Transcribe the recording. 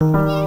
Wow.